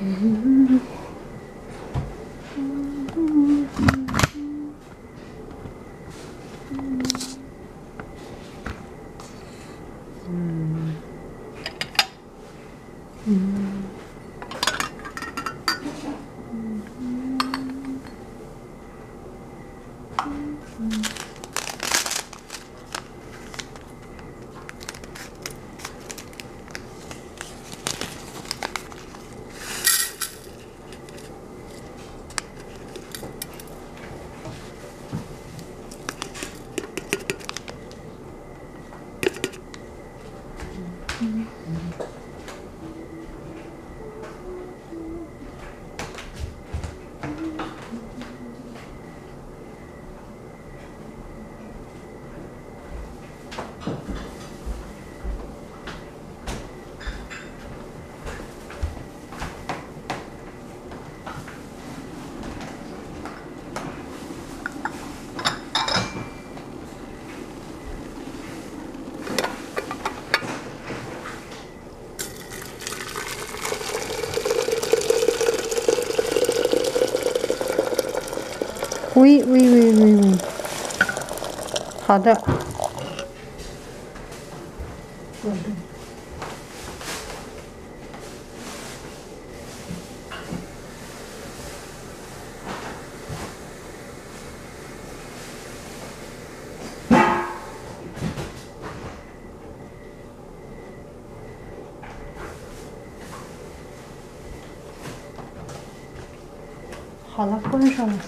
喂，好的。好了，关上了。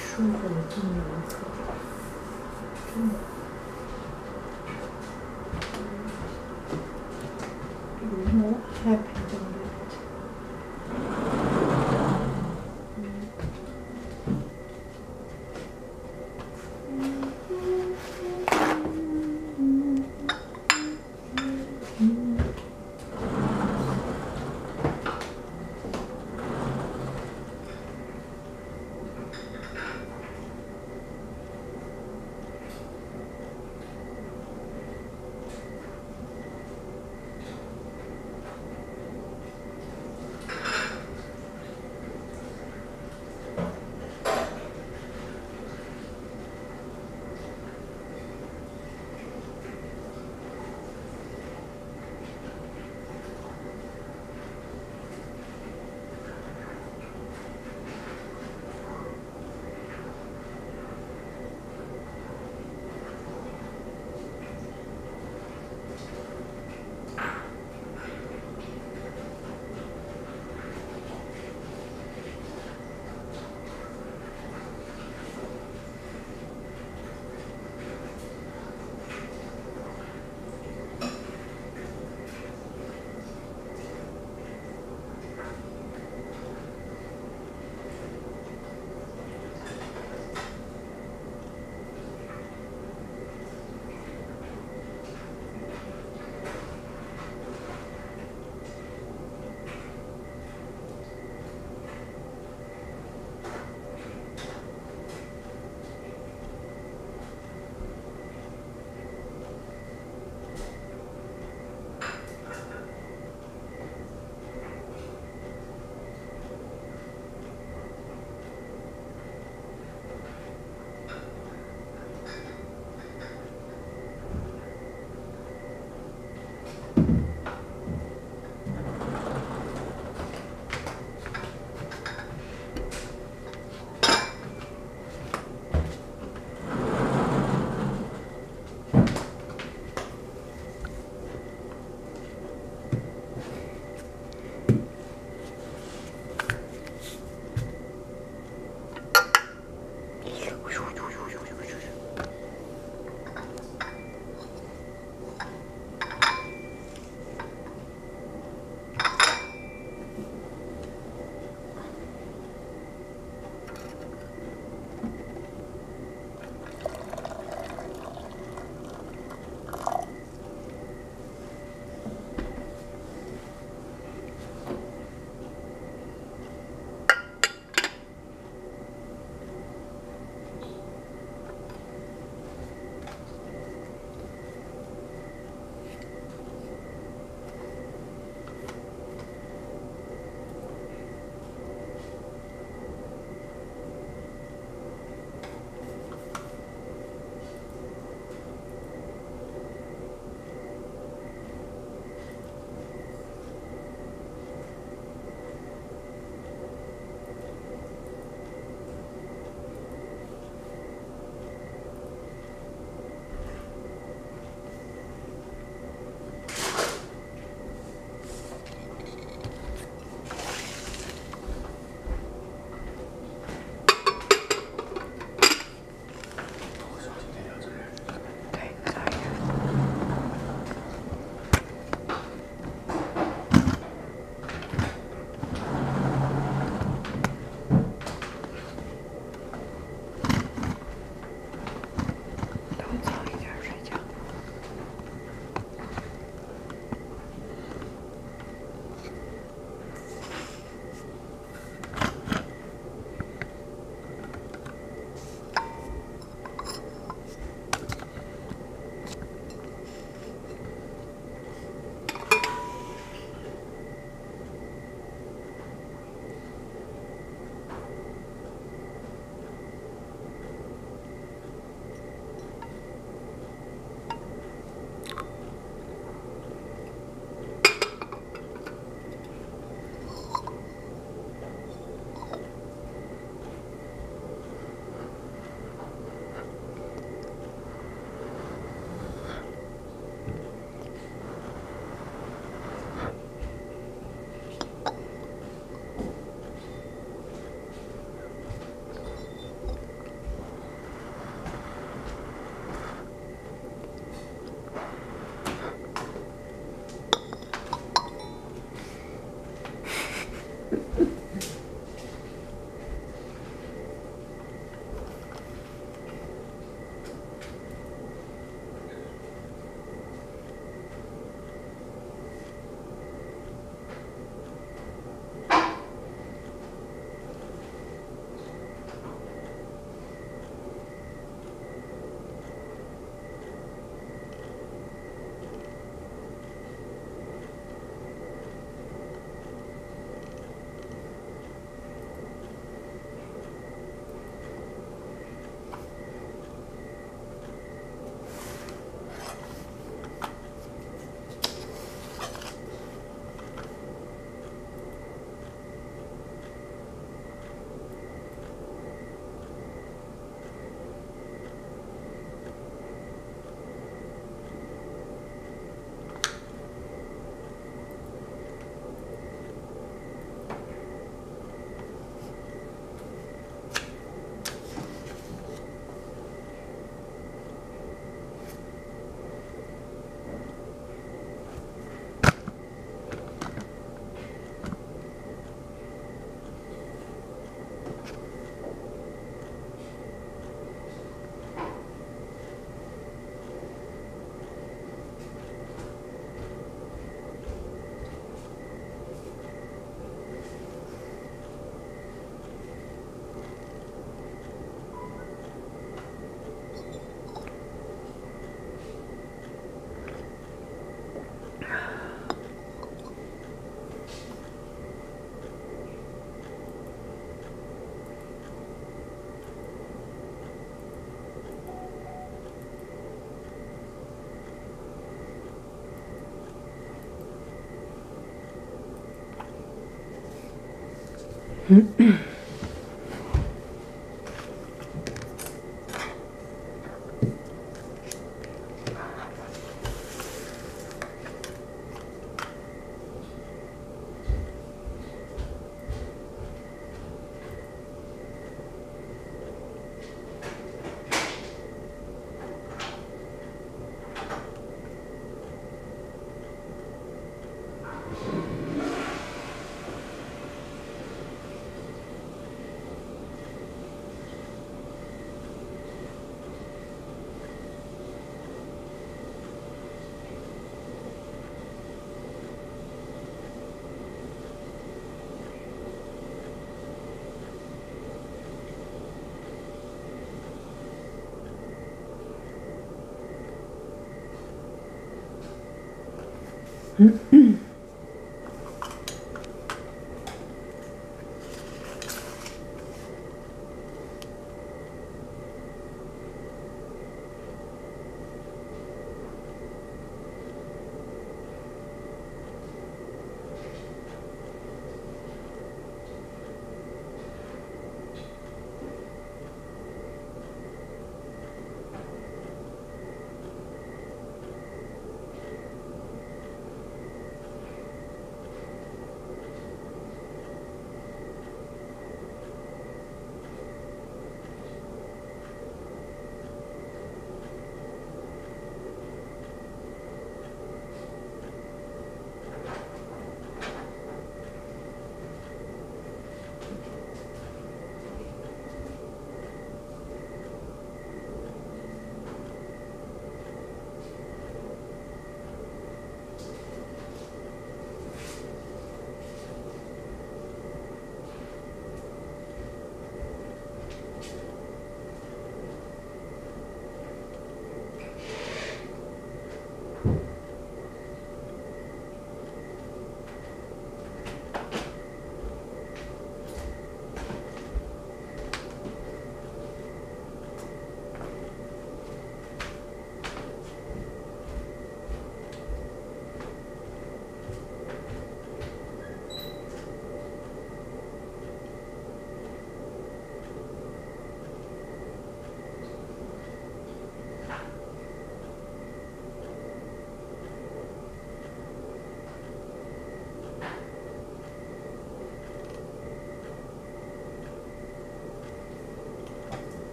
舒服的进入厕所，真的。More happy than 嗯。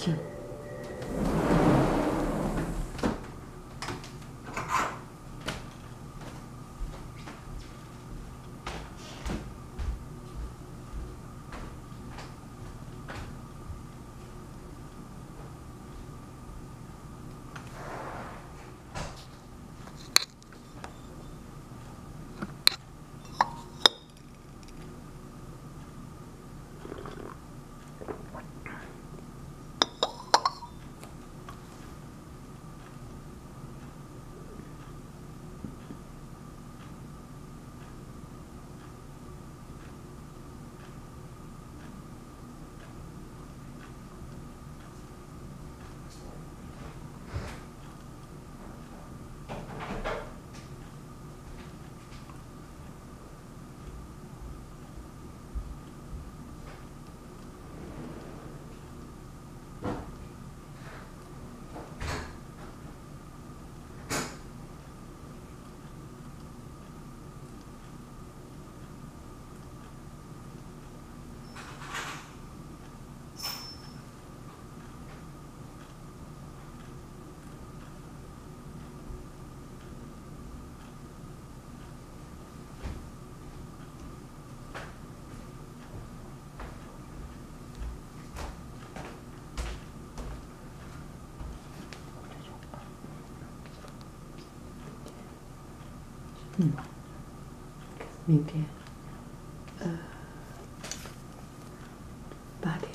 信。嗯，明天，8点。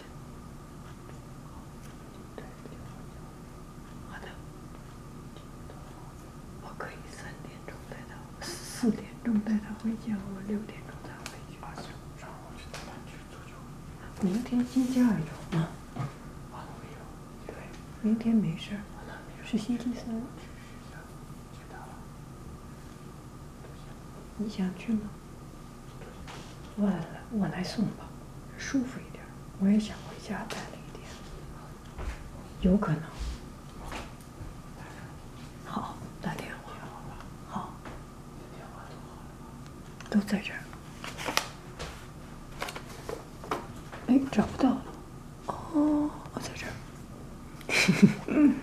好的，我可以3点钟带他，4点钟带他回家，我6点钟才回去。明天星期2啊？对，明天没事，是星期三。 你想去吗？我来送吧，舒服一点。我也想回家待了一天，有可能。好，打电话。好，都在这儿。哎，找不到了。哦，我在这儿。嗯。